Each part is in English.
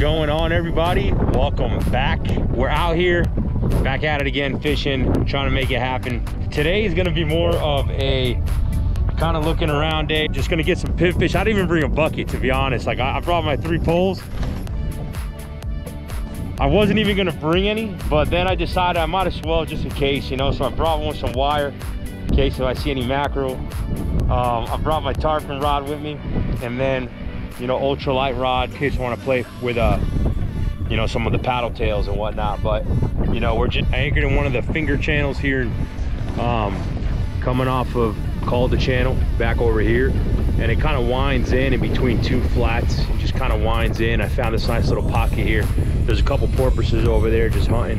going on, everybody? Welcome back. We're out here, back at it again, fishing, trying to make it happen. Today is gonna be more of a kind of looking around day. Just gonna get some pit fish. I didn't even bring a bucket, to be honest. Like, I brought my 3 poles. I wasn't even gonna bring any, but then I decided I might as well, just in case, you know. So I brought one with some wire, in case if I see any mackerel. I brought my tarpon rod with me, and then, you know, ultralight rod in case I want to play with, you know, some of the paddle tails and whatnot. But, you know, we're just anchored in one of the finger channels here, coming off of Calder Channel back over here. And it kind of winds in between 2 flats. It just kind of winds in. I found this nice little pocket here. There's a couple porpoises over there just hunting.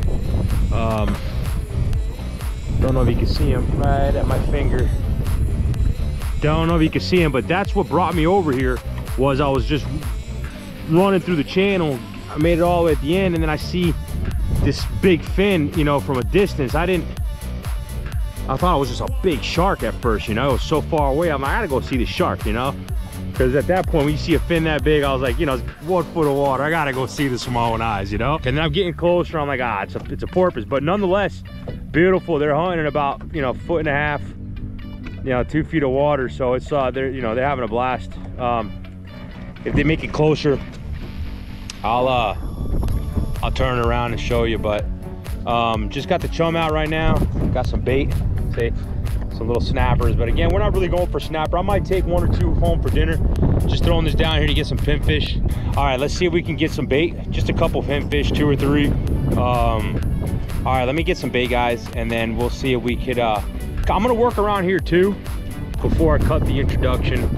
Don't know if you can see them right at my finger. Don't know if you can see them, but that's what brought me over here. Was I was just running through the channel. I made it all the way at the end, and then I see this big fin, you know, from a distance. I thought it was just a big shark at first, you know. It was so far away. I'm like, I gotta go see the shark, you know, because at that point, when you see a fin that big, I was like, you know, it's 1 foot of water. I gotta go see the small eyes, you know. And then I'm getting closer. I'm like, ah, it's a porpoise, but nonetheless, beautiful. They're hunting about, you know, 1.5 foot, you know, 2 feet of water. So it's they're, you know, they're having a blast. If they make it closer, I'll turn around and show you. But just got the chum out right now. Got some bait, say some little snappers. But again, we're not really going for snapper. I might take 1 or 2 home for dinner. Just throwing this down here to get some pinfish. All right, let's see if we can get some bait. Just a couple pinfish, 2 or 3. All right, let me get some bait, guys, and then we'll see if we could. I'm gonna work around here too before I cut the introduction.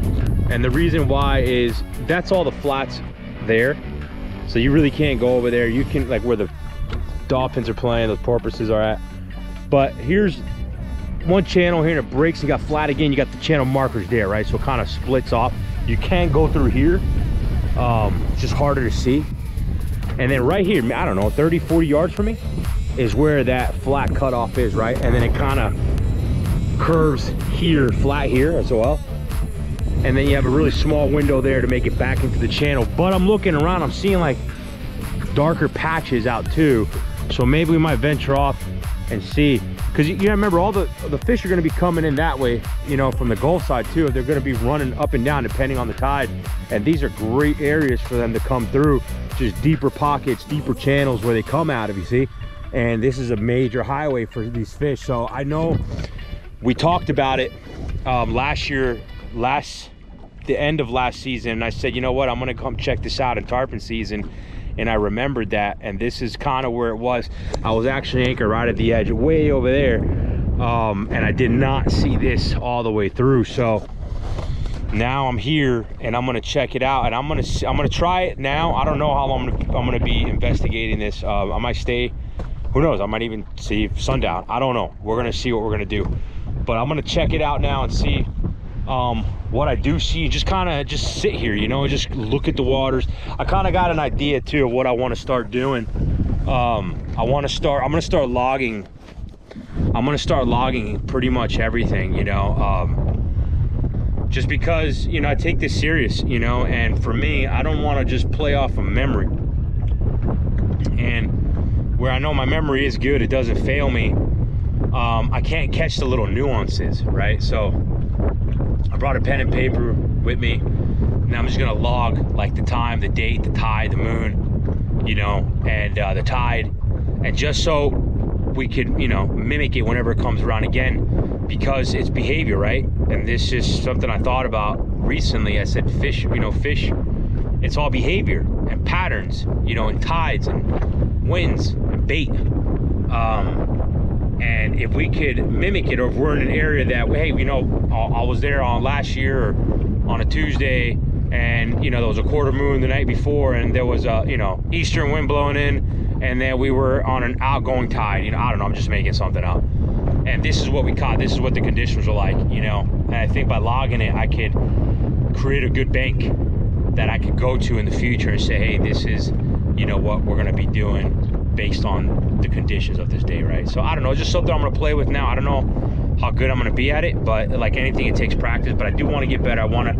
And the reason why is that's all the flats there. So you really can't go over there. You can, like, where the dolphins are playing, those porpoises are at. But here's one channel here, and it breaks and got flat again. You got the channel markers there, right? So it kind of splits off. You can go through here. It's just harder to see. And then right here, I don't know, 30, 40 yards from me is where that flat cutoff is, right? And then it kind of curves here, flat here as well. And then you have a really small window there to make it back into the channel. But I'm looking around, I'm seeing like darker patches out too. So maybe we might venture off and see. Cause you gotta remember, all the fish are gonna be coming in that way, you know, from the Gulf side too. They're gonna be running up and down depending on the tide. And these are great areas for them to come through. Just deeper pockets, deeper channels where they come out of, you see? And this is a major highway for these fish. So I know we talked about it last year, the end of last season, and I said, you know what, I'm gonna come check this out in tarpon season. And I remembered that, and this is kind of where it was. I was actually anchored right at the edge, way over there, and I did not see this all the way through. So now I'm here, and I'm gonna check it out, and I'm gonna try it now. I don't know how long I'm gonna be investigating this. I might stay, who knows, I might even see sundown. I don't know, we're gonna see what we're gonna do. But I'm gonna check it out now and see what I do see. Just kind of just sit here, you know, just look at the waters. I kind of got an idea too of what I want to start doing. I'm gonna start logging. I'm gonna start logging pretty much everything, you know, just because, you know, I take this serious, you know. And for me, I don't want to just play off of memory, and where I know my memory is good, it doesn't fail me. I can't catch the little nuances, right? So I brought a pen and paper with me, and I'm just gonna log, like, the time, the date, the tide, the moon, you know, and the tide, and just so we could, you know, mimic it whenever it comes around again, because it's behavior, right? And this is something I thought about recently. I said, fish, you know, fish, it's all behavior and patterns, you know, and tides and winds and bait. And if we could mimic it, or if we're in an area that, hey, you know, I was there on last year on a Tuesday, and, you know, there was a quarter moon the night before, and there was a, you know, eastern wind blowing in, and then we were on an outgoing tide, you know, I don't know, I'm just making something up. And this is what we caught, this is what the conditions are like, you know. And I think by logging it, I could create a good bank that I could go to in the future and say, hey, this is, you know, what we're going to be doing based on the conditions of this day, right? So I don't know, just something I'm gonna play with now. I don't know how good I'm gonna be at it, but like anything, it takes practice. But I do want to get better. I want to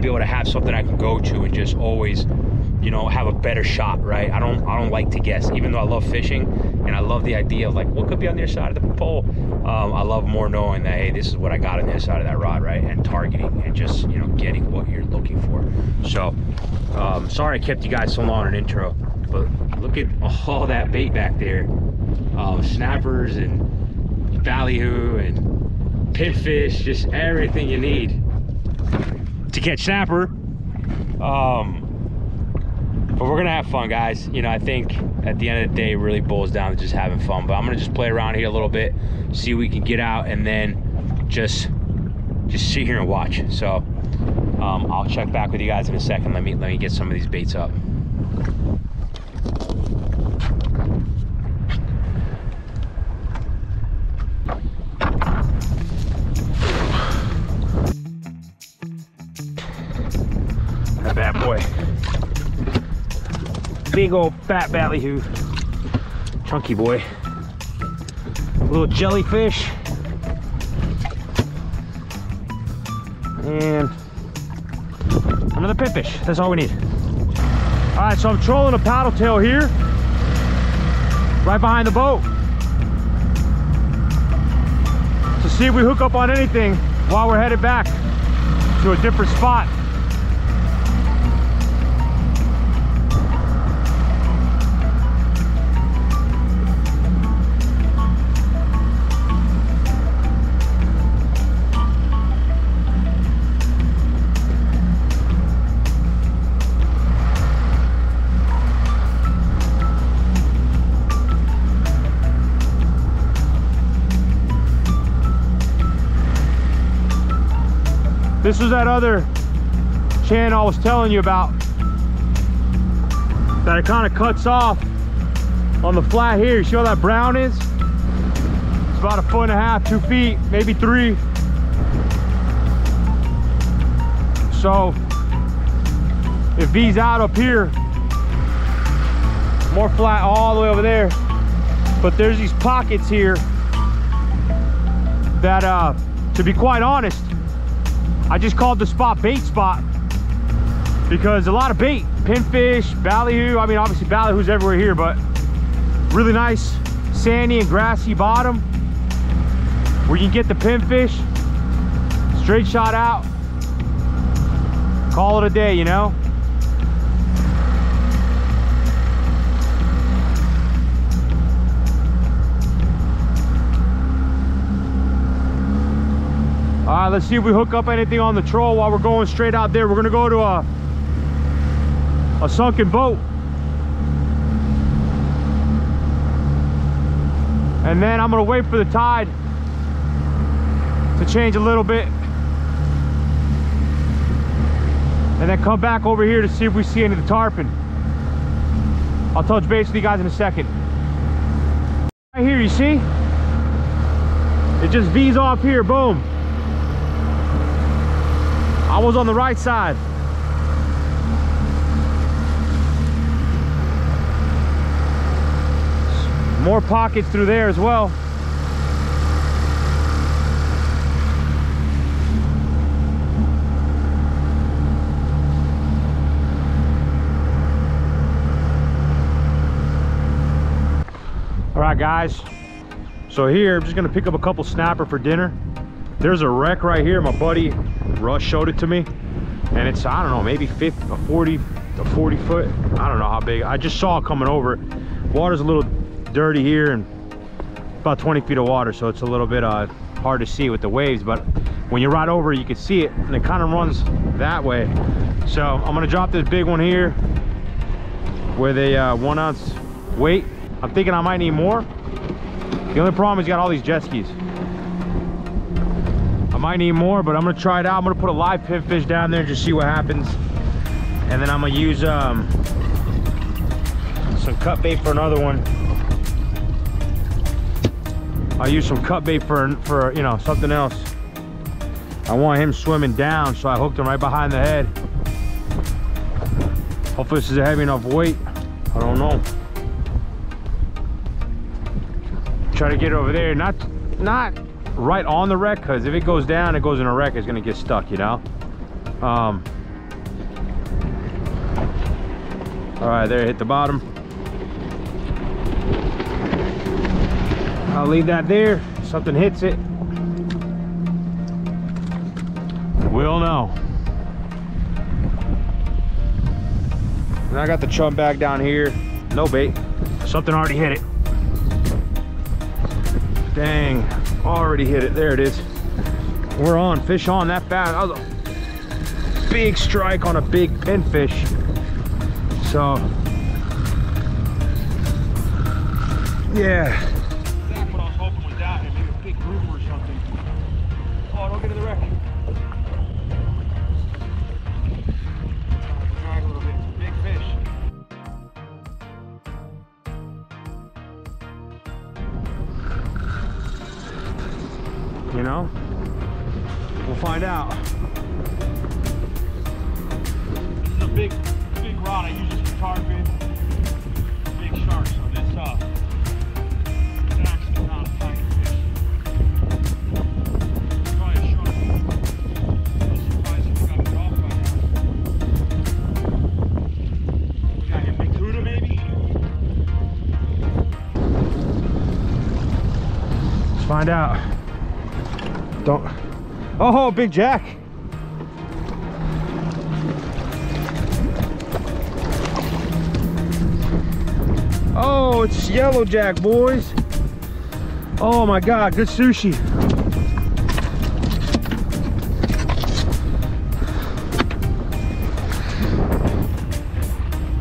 be able to have something I can go to and just always you know, have a better shot, right? I don't like to guess, even though I love fishing and I love the idea of like what could be on the other side of the pole. I love more knowing that, hey, this is what I got on the other side of that rod, right? And targeting and just, you know, getting what you're looking for. So sorry I kept you guys so long in an intro, but look at all that bait back there. Snappers and ballyhoo and pinfish, just everything you need to catch snapper. But we're gonna have fun, guys. You know, I think at the end of the day it really boils down to just having fun. But I'm gonna just play around here a little bit, see what we can get out, and then just sit here and watch. So I'll check back with you guys in a second. Let me get some of these baits up. Big old fat ballyhoo, chunky boy, a little jellyfish, and another pinfish. That's all we need. All right, so I'm trolling a paddle tail here, right behind the boat, to see if we hook up on anything while we're headed back to a different spot. This was that other channel I was telling you about that it kind of cuts off on the flat here. You see all that brown is? It's about 1.5 foot, 2 feet, maybe 3. So if V's out up here, more flat all the way over there. But there's these pockets here that, to be quite honest, I just called the spot bait spot because a lot of bait, pinfish, ballyhoo. I mean, obviously ballyhoo's everywhere here, but really nice sandy and grassy bottom where you can get the pinfish, straight shot out, call it a day, you know? All right, let's see if we hook up anything on the troll while we're going straight out there. We're gonna go to a sunken boat. And then I'm gonna wait for the tide to change a little bit. And then come back over here to see if we see any of the tarpon. I'll touch base with you guys in a second. Right here, you see? It just V's off here, boom. I was on the right side. More pockets through there as well. All right, guys. So here, I'm just gonna pick up a couple snapper for dinner. There's a wreck right here. My buddy Russ showed it to me, and it's, I don't know, maybe 40 foot. I don't know how big. I just saw it coming over. Water's a little dirty here and about 20 feet of water, so it's a little bit hard to see with the waves, but when you ride over you can see it, and it kind of runs that way. So I'm gonna drop this big one here with a 1 ounce weight. I'm thinking I might need more. The only problem is you got all these jet skis. I might need more, but I'm gonna try it out. I'm gonna put a live pinfish down there and just see what happens. And then I'm gonna use some cut bait for another one. I'll use some cut bait for you know, something else. I want him swimming down, so I hooked him right behind the head. Hopefully this is a heavy enough weight. I don't know. Try to get over there, not right on the wreck, because if it goes down, it goes in a wreck, it's gonna get stuck, you know. All right, there, hit the bottom. I'll leave that there. Something hits it, we'll know. And I got the chum bag down here. No bait. Something already hit it. Dang, already hit it. There it is. We're on. Fish on that bad. That was a big strike on a big pinfish. So, yeah. That's what I was hoping was out here. Maybe a big grouper or something. Oh, don't get in the wreck. Drag a little bit. It's a big fish. You know? We'll find out. This is a big rod. I use this for tarpon, big sharks on this stuff. It's actually not a tiny fish. It's probably a shark. I'm surprised if we got it off by now. We got him big tuna maybe? Let's find out. Don't. Oh, big jack. Oh, it's yellow jack, boys. Oh my God, good sushi.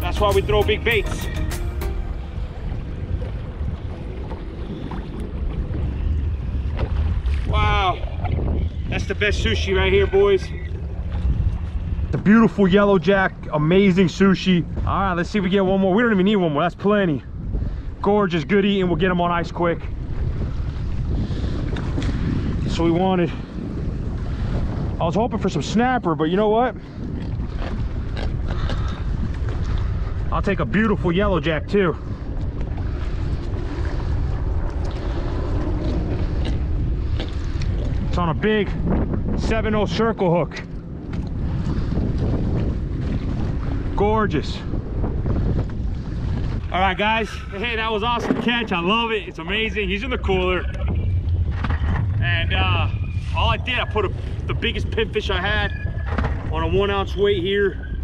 That's why we throw big baits. That's the best sushi right here, boys. The beautiful yellow jack, amazing sushi. All right, let's see if we get one more. We don't even need one more, that's plenty. Gorgeous, good eating, we'll get them on ice quick. That's what we wanted. I was hoping for some snapper, but you know what? I'll take a beautiful yellow jack too. On a big 7/0 circle hook. Gorgeous. All right, guys. Hey, that was awesome catch. I love it. It's amazing. He's in the cooler. And all I did, I put the biggest pinfish I had on a 1 ounce weight here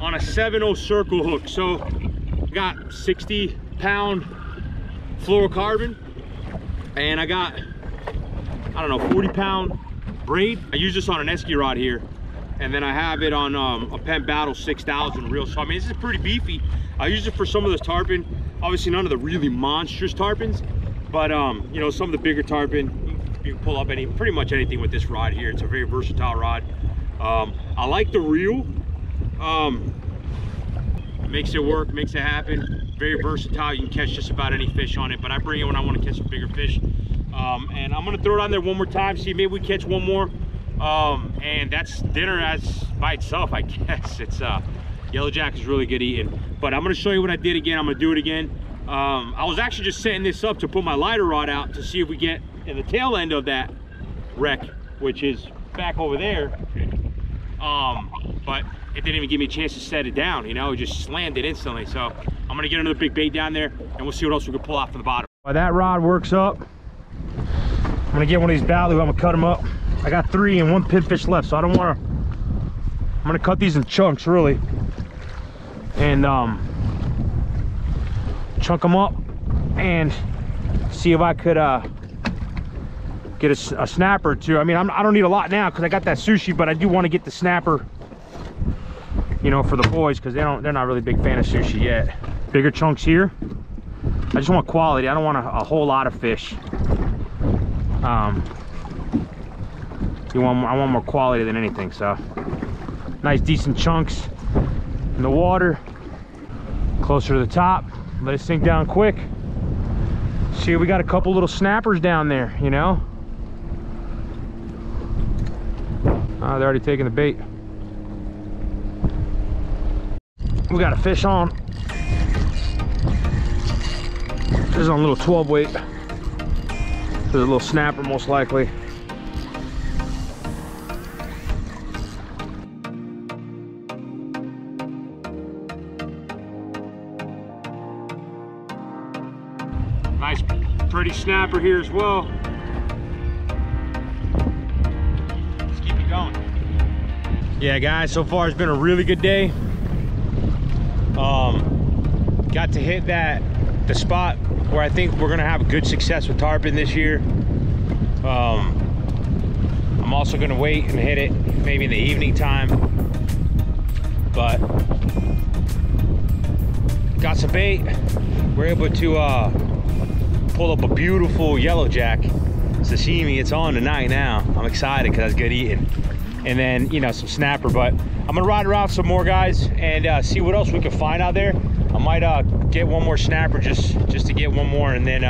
on a 7/0 circle hook. So I got 60 pound fluorocarbon and I got, I don't know, 40 pound braid. I use this on an Esky rod here. And then I have it on a Penn Battle 6000 reel. So I mean, this is pretty beefy. I use it for some of the tarpon. Obviously none of the really monstrous tarpons, but you know, some of the bigger tarpon, you can pull up pretty much anything with this rod here. It's a very versatile rod. I like the reel. Makes it work, makes it happen. Very versatile, you can catch just about any fish on it, but I bring it when I want to catch some bigger fish. And I'm gonna throw it on there one more time, see maybe we catch one more. And that's dinner as by itself, I guess. It's yellow jack is really good eating, but I'm gonna show you what I did again. I'm gonna do it again. I was actually just setting this up to put my lighter rod out to see if we get in the tail end of that wreck, which is back over there. But it didn't even give me a chance to set it down, you know, it just slammed it instantly. So I'm gonna get another big bait down there and we'll see what else we can pull off from the bottom. While that rod works up, I'm gonna get one of these ballyhoo. I'm gonna cut them up. I got 3 and 1 pinfish left, so I don't wanna, I'm gonna cut these in chunks really and chunk them up and see if I could get a snapper or two. I mean, I don't need a lot now because I got that sushi, but I do want to get the snapper, you know, for the boys because they're not really a big fan of sushi yet. Bigger chunks here. I just want quality. I don't want a whole lot of fish. I want more quality than anything, so nice decent chunks in the water, closer to the top. Let it sink down quick. See, we got a couple little snappers down there, you know. They're already taking the bait. We got a fish on. This is on a little 12 weight. There's a little snapper most likely. pretty snapper here as well. Let's keep it going. Yeah guys, so far it's been a really good day. Got to hit the spot where I think we're gonna have good success with tarpon this year. I'm also gonna wait and hit it maybe in the evening time, but got some bait. We're able to pull up a beautiful yellow jack sashimi. It's on tonight now. I'm excited because that's good eating. And then, you know, some snapper, but I'm gonna ride around some more guys and see what else we can find out there. I might get one more snapper just to get one more, and then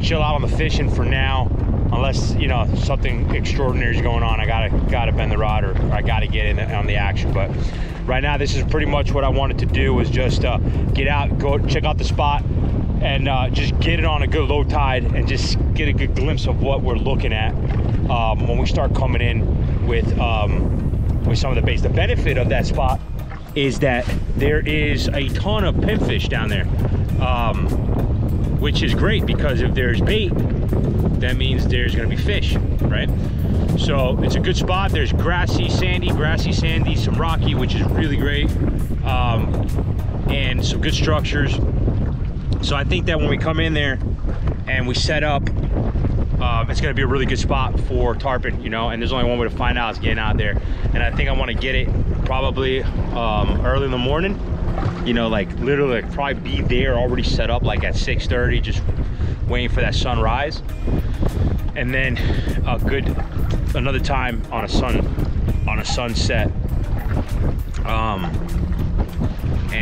chill out on the fishing for now, unless, you know, something extraordinary is going on. I gotta bend the rod, or I gotta get in on the action. But right now, this is pretty much what I wanted to do, was just get out, go check out the spot, and just get it on a good low tide and just get a good glimpse of what we're looking at when we start coming in with some of the baits. The benefit of that spot is that there is a ton of pinfish down there, which is great, because if there's bait, that means there's gonna be fish, right? So it's a good spot. There's grassy, sandy, some rocky, which is really great, and some good structures. So I think that when we come in there and we set up, it's gonna be a really good spot for tarpon, you know, and there's only one way to find out, is getting out there. And I think I wanna get it probably early in the morning, you know, like literally like probably be there already set up like at 6:30, just waiting for that sunrise. And then a good another time on a sunset,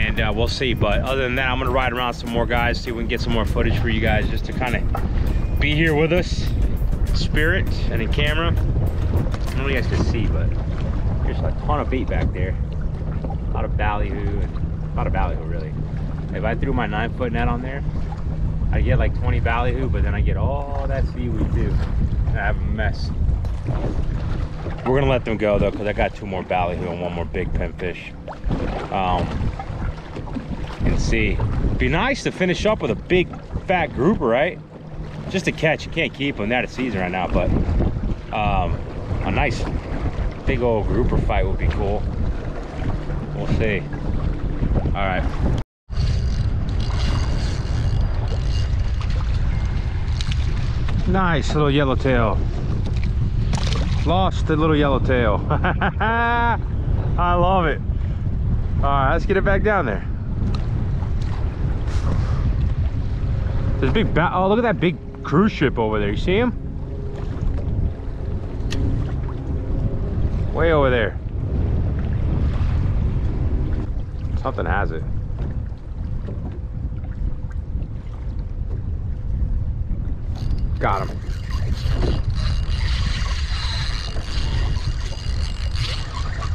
and we'll see. But other than that, I'm gonna ride around some more guys, see if we can get some more footage for you guys, just to kind of be here with us, spirit and in camera. I don't know you guys can see, but there's a ton of bait back there, a lot of ballyhoo really. If I threw my 9-foot net on there, I get like 20 ballyhoo, but then I get all that seaweed too. And I have a mess. We're gonna let them go though, because I got 2 more ballyhoo and 1 more big pinfish. And see, be nice to finish up with a big fat grouper, right? Just a catch. You can't keep them out of season right now, but a nice big old grouper fight would be cool. We'll see. All right. Nice little yellowtail. Lost the little yellowtail. I love it. All right, let's get it back down there. There's a big oh, look at that big cruise ship over there. You see him? Way over there. Something has it. Got him.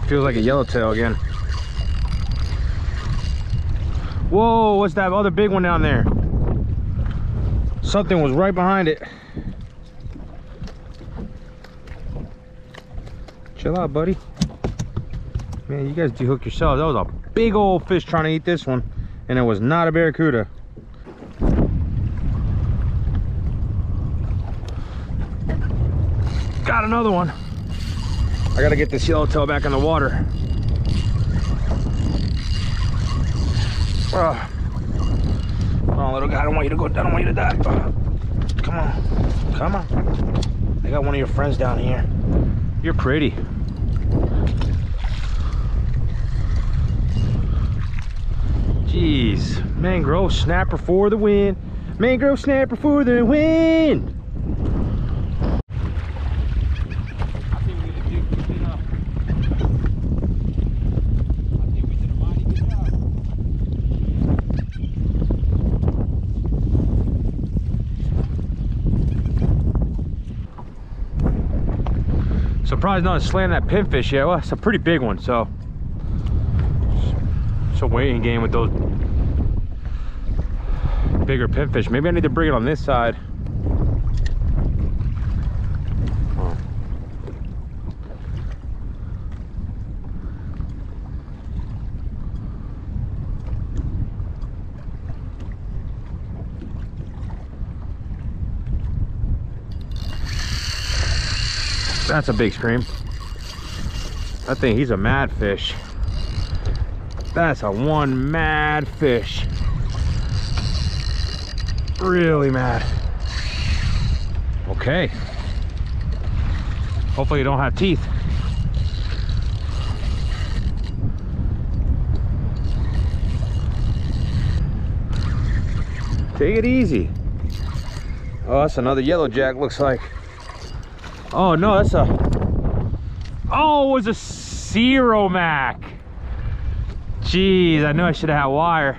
Feels like a yellowtail again. Whoa, what's that other big one down there? Something was right behind it. Chill out, buddy. Man, you guys de-hooked yourselves. That was a big old fish trying to eat this one, and it was not a barracuda. Got another one. I gotta get this yellowtail back in the water. Oh, little guy, I don't want you to go down. I don't want you to die. Come on, come on. I got one of your friends down here. You're pretty. Jeez, mangrove snapper for the win. Mangrove snapper for the win. Surprised not to slam that pinfish yet. Well, it's a pretty big one, so it's a waiting game with those bigger pinfish. Maybe I need to bring it on this side. Oh. That's a big scream. I think he's a mad fish. That's a one mad fish. Really mad. Okay. Hopefully you don't have teeth. Take it easy. Oh, that's another yellow jack, looks like. Oh no, that's a, oh, it was a Zero Mac. Jeez, I knew I should have had wire.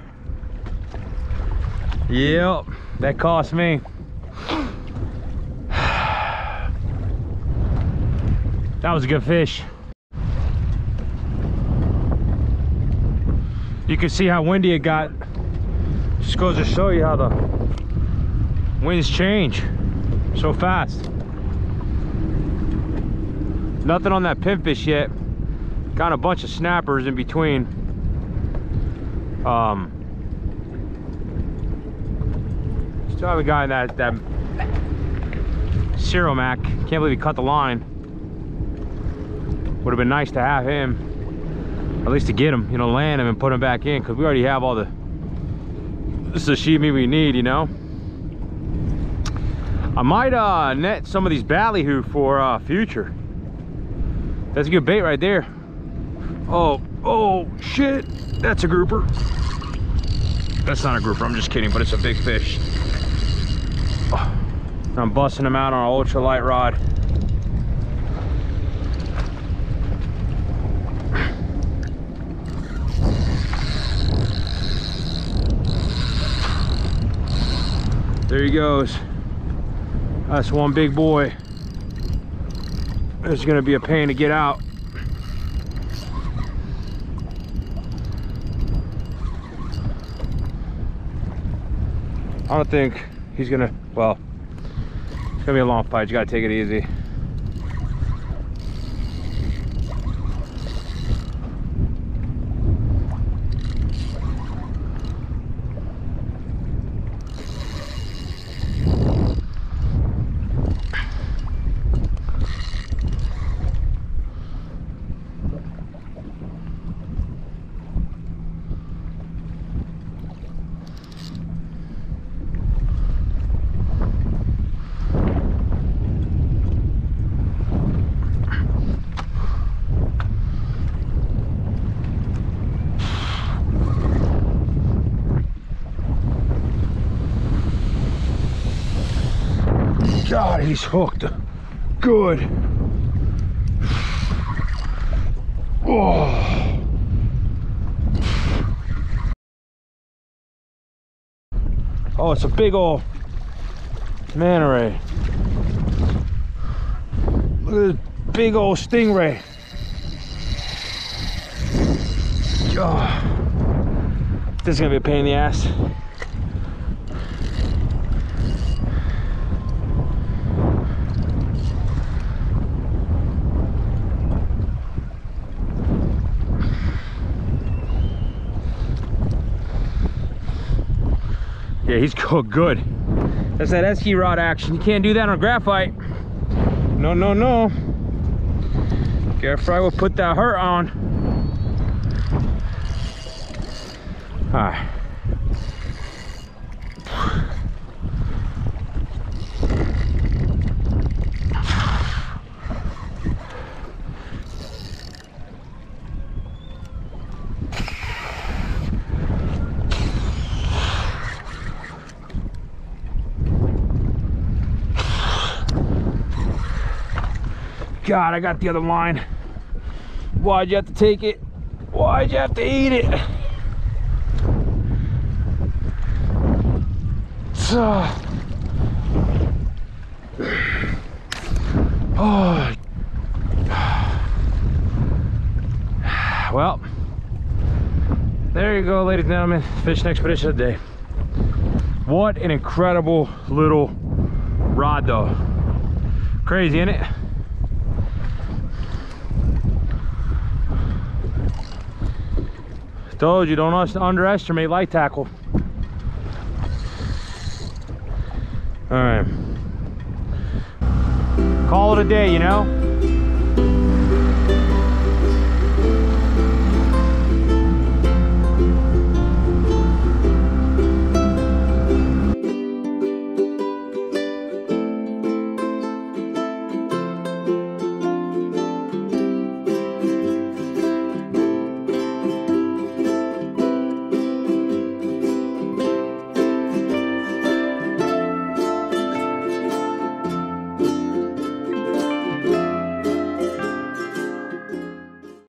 Yep, that cost me. That was a good fish. You can see how windy it got. Just goes to show you how the winds change so fast. Nothing on that pinfish yet. Got a bunch of snappers in between. Still haven't gotten that Zero Mac. Can't believe he cut the line. Would have been nice to have him, at least to get him, you know, land him and put him back in, because we already have all the sashimi we need, you know. I might net some of these ballyhoo for future. That's a good bait right there. Oh shit, that's a grouper. That's not a grouper, I'm just kidding, but it's a big fish. Oh, I'm busting him out on an ultralight rod. There he goes. That's one big boy. It's gonna be a pain to get out. I don't think he's gonna, well, it's gonna be a long fight. You gotta take it easy. God, he's hooked. Good. Oh. Oh, it's a big old manta ray. Look at this big old stingray. Oh. This is gonna be a pain in the ass. Yeah, he's cooked good. That's that Esky rod action. You can't do that on graphite. No, no, no. Graphite will put that hurt on. All right. God, I got the other line. Why'd you have to take it? Why'd you have to eat it? Oh. Well, there you go, ladies and gentlemen. Fishing expedition of the day. What an incredible little rod, though. Crazy, isn't it? Told you, don't underestimate light tackle. All right. Call it a day, you know?